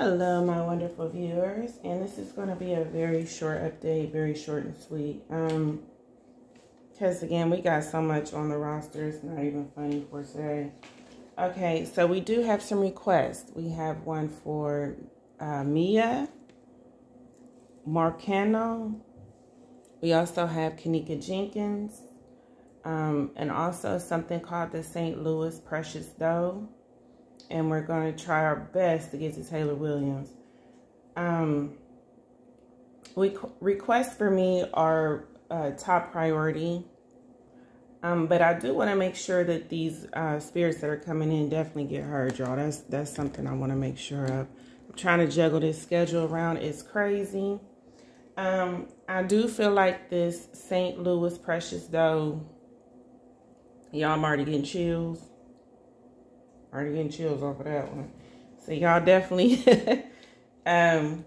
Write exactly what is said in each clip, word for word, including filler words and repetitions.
Hello, my wonderful viewers, and this is going to be a very short update, very short and sweet, um, because again, we got so much on the roster, it's not even funny for today. Okay, so we do have some requests. We have one for uh, Miya Marcano. We also have Kenneka Jenkins, um, and also something called the Saint Louis Precious Doe. And we're going to try our best to get to Taylor Williams. Um, we requests for me are uh, top priority. Um, but I do want to make sure that these uh, spirits that are coming in definitely get heard, y'all. That's, that's something I want to make sure of. I'm trying to juggle this schedule around. It's crazy. Um, I do feel like this Saint Louis Precious Doe, y'all, I'm already getting chills. Already getting chills off of that one. So y'all definitely um,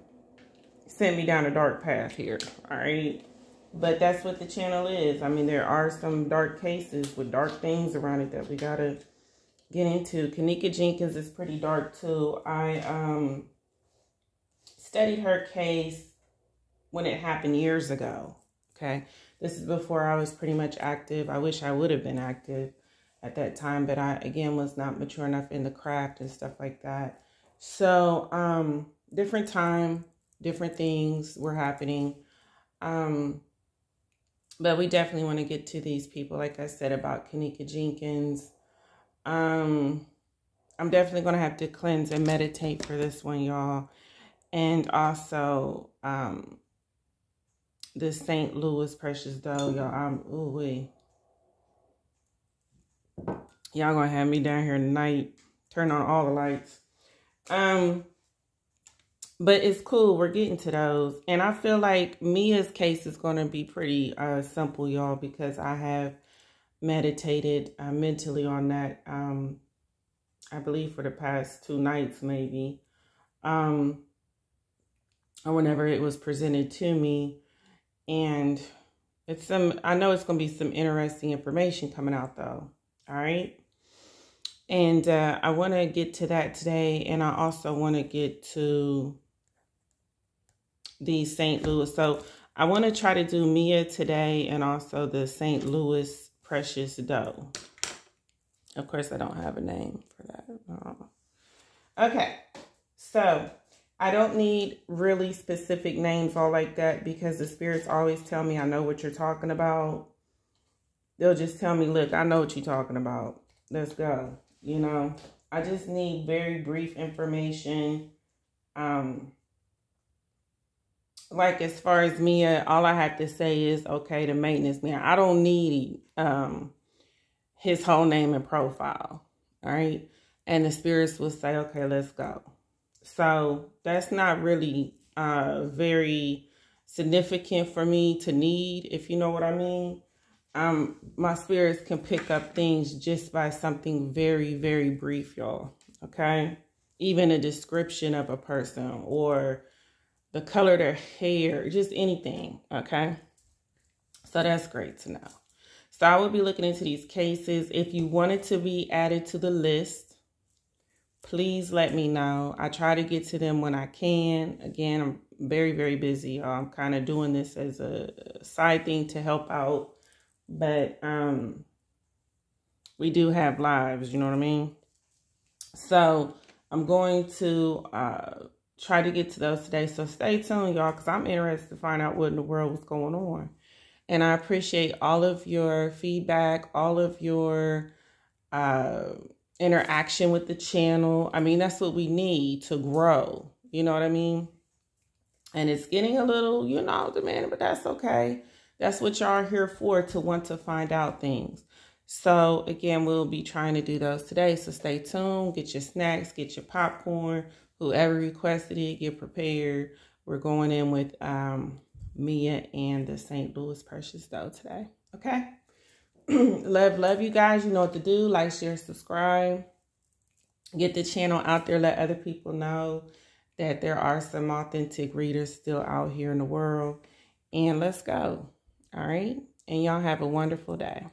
sent me down a dark path here. All right. But that's what the channel is. I mean, there are some dark cases with dark things around it that we got to get into. Kenneka Jenkins is pretty dark too. I um, studied her case when it happened years ago. Okay. This is before I was pretty much active. I wish I would have been active at that time, but I, again, was not mature enough in the craft and stuff like that. So, um, different time, different things were happening. Um, but we definitely want to get to these people. Like I said about Kenneka Jenkins, um, I'm definitely going to have to cleanse and meditate for this one, y'all. And also, um, the Saint Louis Precious Doe, y'all. I'm, ooh wee. Y'all gonna have me down here tonight. Turn on all the lights. Um, but it's cool. We're getting to those. And I feel like Miya's case is gonna be pretty uh, simple, y'all, because I have meditated uh, mentally on that, um, I believe for the past two nights, maybe. Um, or whenever it was presented to me. And it's some, I know it's gonna be some interesting information coming out, though. All right. And uh, I want to get to that today. And I also want to get to the Saint Louis. So I want to try to do Miya today and also the Saint Louis Precious Doe. Of course, I don't have a name for that. No. Okay. So I don't need really specific names all like that because the spirits always tell me I know what you're talking about. They'll just tell me, look, I know what you're talking about. Let's go. You know, I just need very brief information. Um, like as far as Miya, all I have to say is, okay, the maintenance man. I don't need um, his whole name and profile. All right. And the spirits will say, okay, let's go. So that's not really uh, very significant for me to need, if you know what I mean. Um, my spirits can pick up things just by something very, very brief, y'all. Okay. Even a description of a person or the color of their hair, just anything. Okay. So that's great to know. So I will be looking into these cases. If you wanted to be added to the list, please let me know. I try to get to them when I can. Again, I'm very, very busy, y'all. I'm kind of doing this as a side thing to help out. But um, we do have lives, you know what I mean? So I'm going to uh, try to get to those today. So stay tuned, y'all, because I'm interested to find out what in the world was going on. And I appreciate all of your feedback, all of your uh, interaction with the channel. I mean, that's what we need to grow, you know what I mean? And it's getting a little, you know, demanding, but that's okay. That's what y'all are here for, to want to find out things. So, again, we'll be trying to do those today. So, stay tuned. Get your snacks. Get your popcorn. Whoever requested it, get prepared. We're going in with um, Miya and the Saint Louis Precious Doe today. Okay? love, love you guys. You know what to do. Like, share, subscribe. Get the channel out there. Let other people know that there are some authentic readers still out here in the world. And let's go. All right. And y'all have a wonderful day.